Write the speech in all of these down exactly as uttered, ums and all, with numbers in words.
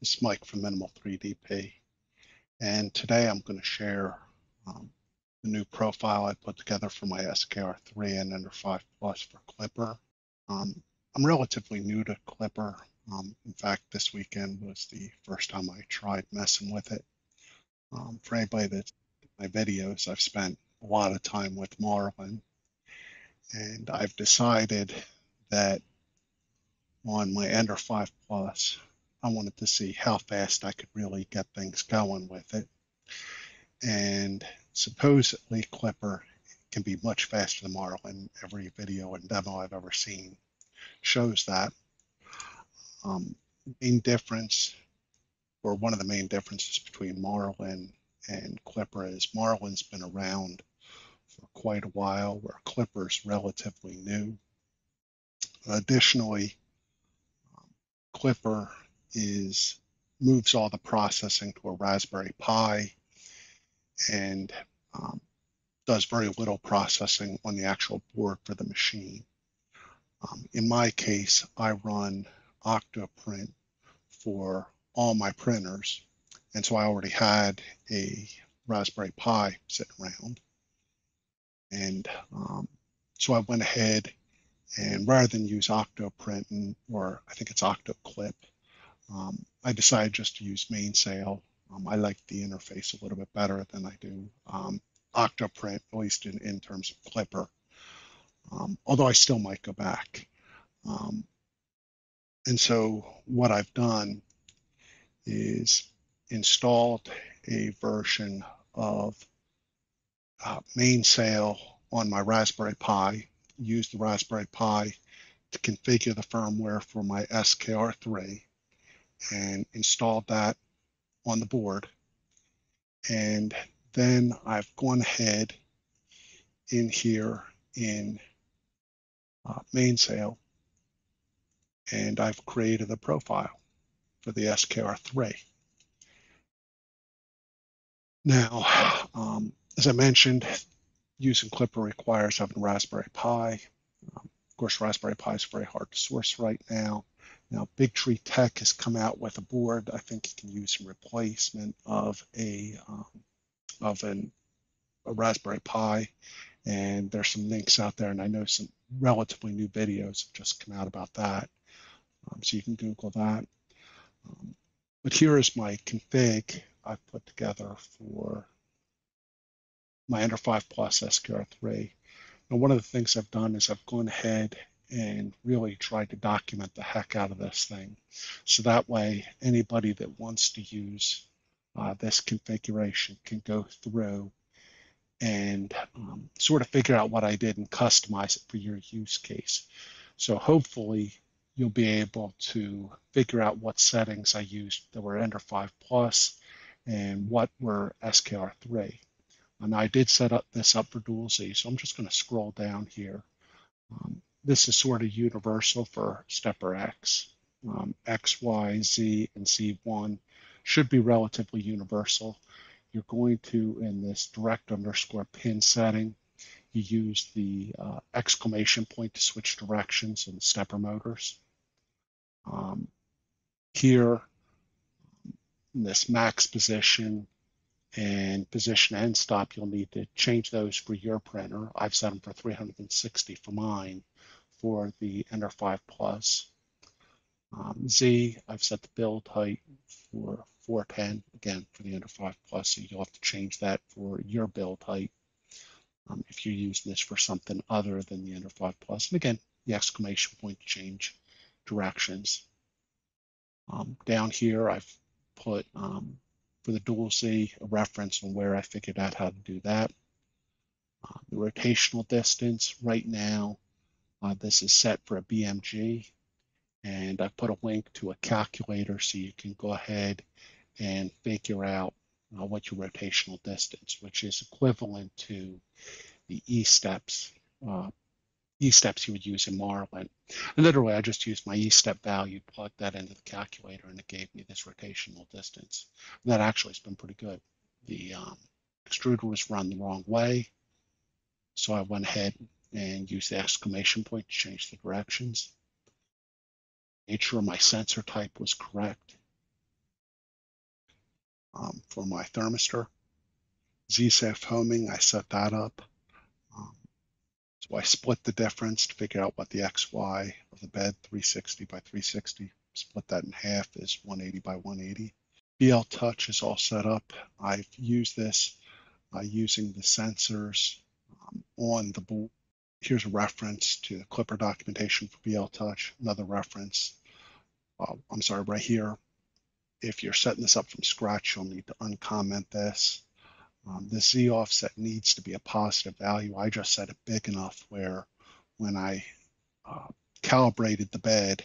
It's Mike from Minimal three D P, and today I'm going to share um, the new profile I put together for my S K R three and Ender five Plus for Klipper. Um, I'm relatively new to Klipper. Um, in fact, this weekend was the first time I tried messing with it. Um, for anybody that's my videos, I've spent a lot of time with Marlin, and I've decided that on my Ender five Plus, I wanted to see how fast I could really get things going with it. And supposedly Klipper can be much faster than Marlin. Every video and demo I've ever seen shows that. Um, main difference, or one of the main differences between Marlin and Klipper is Marlin's been around for quite a while, where Klipper's relatively new. Additionally, um, Klipper is moves all the processing to a Raspberry Pi and um, does very little processing on the actual board for the machine. Um, in my case, I run OctoPrint for all my printers, and so I already had a Raspberry Pi sitting around, and um, so I went ahead and rather than use OctoPrint and, or I think it's OctoClip, Um, I decided just to use Mainsail. Um, I like the interface a little bit better than I do um, OctoPrint, at least in, in terms of Klipper, um, although I still might go back. Um, and so what I've done is installed a version of uh, Mainsail on my Raspberry Pi, used the Raspberry Pi to configure the firmware for my S K R three. And installed that on the board, and then I've gone ahead in here in uh, Mainsail, and I've created a profile for the S K R three. Now, um, as I mentioned, using Klipper requires having Raspberry Pi. Um, of course, Raspberry Pi is very hard to source right now. Now, Big Tree Tech has come out with a board. I think you can use in replacement of a um, of an, a Raspberry Pi, and there's some links out there, and I know some relatively new videos have just come out about that, um, so you can Google that. Um, but here is my config I've put together for my Ender five Plus S K R three. Now, one of the things I've done is I've gone ahead and really try to document the heck out of this thing. So that way, anybody that wants to use uh, this configuration can go through and um, sort of figure out what I did and customize it for your use case. So hopefully you'll be able to figure out what settings I used that were Ender five Plus and what were S K R three. And I did set up this up for Dual Z, so I'm just gonna scroll down here. Um, This is sort of universal for stepper X. Um, X, Y, Z, and Z one should be relatively universal. You're going to, in this direct underscore pin setting, you use the uh, exclamation point to switch directions in stepper motors. Um, here, in this max position and position and stop, you'll need to change those for your printer. I've set them for three hundred sixty for mine. For the Ender five Plus. Um, Z, I've set the build height for four ten, again, for the Ender five Plus, so you'll have to change that for your build height um, if you're using this for something other than the Ender five Plus. And again, the exclamation point to change directions. Um, down here, I've put, um, for the Dual Z, a reference on where I figured out how to do that. Uh, the rotational distance right now, Uh, this is set for a B M G, and I put a link to a calculator so you can go ahead and figure out uh, what your rotational distance, which is equivalent to the E-steps, uh, E-steps you would use in Marlin. And literally, I just used my E-step value, plugged that into the calculator, and it gave me this rotational distance. And that actually has been pretty good. The um, extruder was run the wrong way, so I went ahead and use the exclamation point to change the directions. Made sure my sensor type was correct. um, for my thermistor. Z SAF homing, I set that up. Um, so I split the difference to figure out what the X Y of the bed, three sixty by three sixty, split that in half is one eighty by one eighty. BLTouch is all set up. I've used this uh, using the sensors um, on the board. Here's a reference to the Klipper documentation for BLTouch, another reference. Uh, I'm sorry, right here. If you're setting this up from scratch, you'll need to uncomment this. Um, the Z offset needs to be a positive value. I just set it big enough where when I uh, calibrated the bed,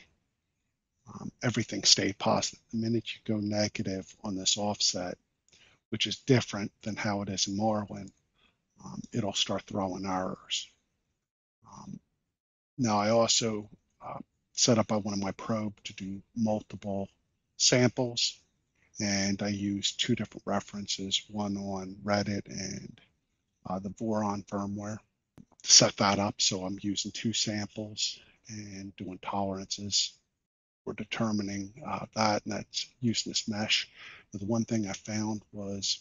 um, everything stayed positive. The minute you go negative on this offset, which is different than how it is in Marlin, um, it'll start throwing errors. Um, now I also uh, set up by one of my probe to do multiple samples, and I used two different references, one on Reddit and uh, the Voron firmware to set that up. So I'm using two samples and doing tolerances. We're determining uh, that, and that's using this mesh. But the one thing I found was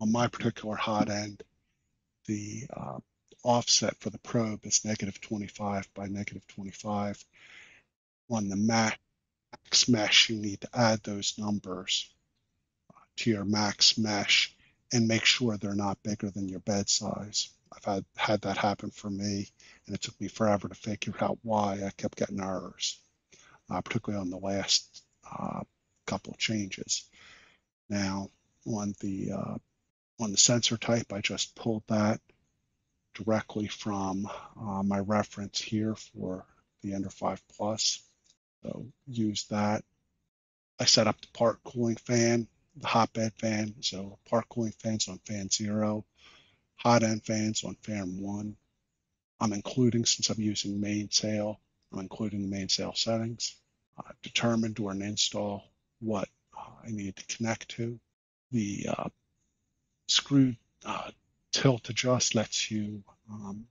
on my particular hot end, the uh, offset for the probe is negative twenty-five by negative twenty-five. On the max mesh, you need to add those numbers to your max mesh and make sure they're not bigger than your bed size. I've had, had that happen for me, and it took me forever to figure out why I kept getting errors, uh, particularly on the last uh, couple of changes. Now, on the, uh, on the sensor type, I just pulled that directly from uh, my reference here for the Ender five Plus. So use that. I set up the part cooling fan, the hot bed fan. So part cooling fans on fan zero, hot end fans on fan one. I'm including, since I'm using Mainsail, I'm including the Mainsail settings. Uh, determine during install what uh, I need to connect to. The uh, screw uh, tilt adjust lets you um,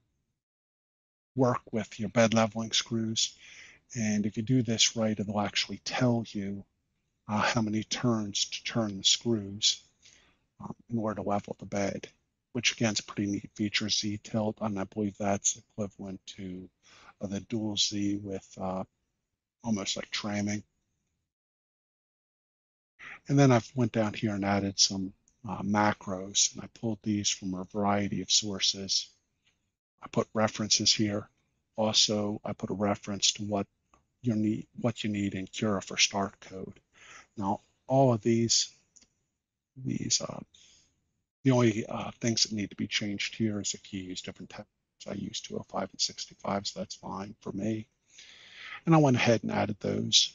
work with your bed leveling screws. And if you do this right, it'll actually tell you uh, how many turns to turn the screws um, in order to level the bed, which again is a pretty neat feature. Z tilt, and I believe that's equivalent to uh, the dual Z with uh, almost like tramming. And then I've went down here and added some Uh, macros, and I pulled these from a variety of sources. I put references here. Also, I put a reference to what you need, what you need in Cura for start code. Now, all of these, these, uh, the only uh, things that need to be changed here is if you use different types. I use two oh five and sixty-five, so that's fine for me. And I went ahead and added those.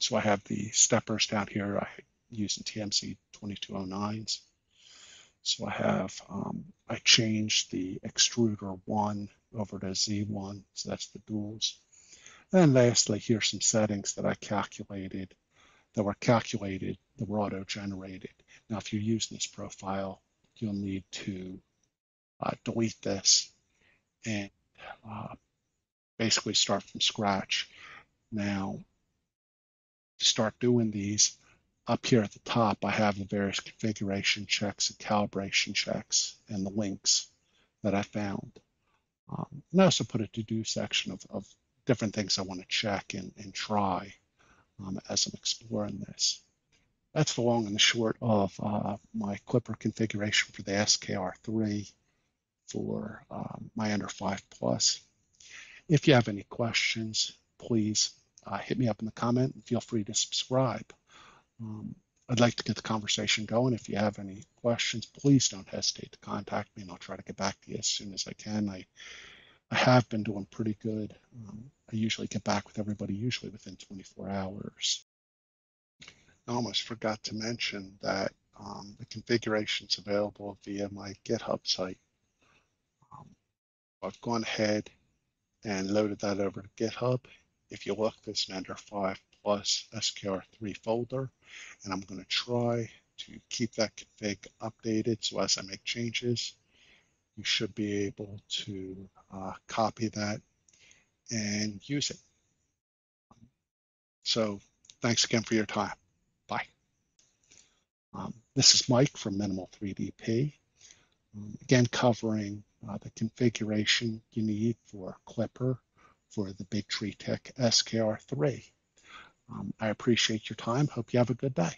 So I have the steppers down here. I using T M C twenty-two oh nines. So I have, um, I changed the extruder one over to Z one, so that's the duals. And then lastly, here's some settings that I calculated, that were calculated, that were auto-generated. Now, if you use this profile, you'll need to uh, delete this and uh, basically start from scratch. Now, to start doing these, up here at the top, I have the various configuration checks and calibration checks and the links that I found. Um, and I also put a to-do section of, of different things I want to check and, and try um, as I'm exploring this. That's the long and the short of uh, my Klipper configuration for the S K R three for um, my Ender five Plus. If you have any questions, please uh, hit me up in the comment and feel free to subscribe. Um, I'd like to get the conversation going. If you have any questions, please don't hesitate to contact me, and I'll try to get back to you as soon as I can. I, I have been doing pretty good. Um, I usually get back with everybody, usually within twenty-four hours. I almost forgot to mention that um, the configuration's available via my GitHub site. Um, I've gone ahead and loaded that over to GitHub. If you look, there's an Ender five Plus S K R three folder, and I'm going to try to keep that config updated, so as I make changes, you should be able to uh, copy that and use it. So thanks again for your time. Bye. Um, this is Mike from Minimal three D P, um, again covering uh, the configuration you need for Klipper for the Big Tree Tech S K R three. Um, I appreciate your time. Hope you have a good day.